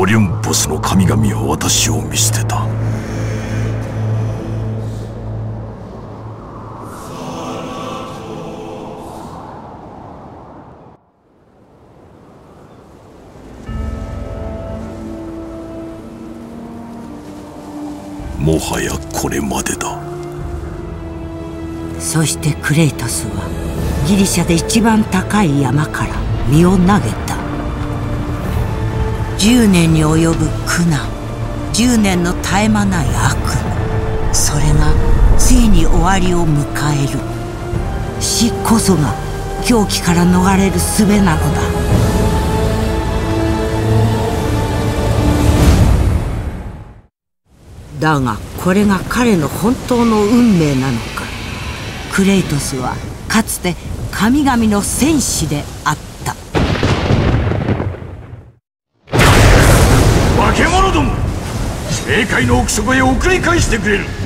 オリュンポスの神々は私を見捨てた。もはやこれまでだ。そしてクレイタスはギリシャで一番高い山から身を投げた。10年に及ぶ苦難、10年の絶え間ない悪夢、それがついに終わりを迎える。死こそが狂気から逃れる術なのだ。だがこれが彼の本当の運命なのか。クレイトスはかつて神々の戦士であった。化け物ども、冥界の奥底へ送り返してくれる。